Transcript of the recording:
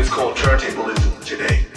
is called turntablism today.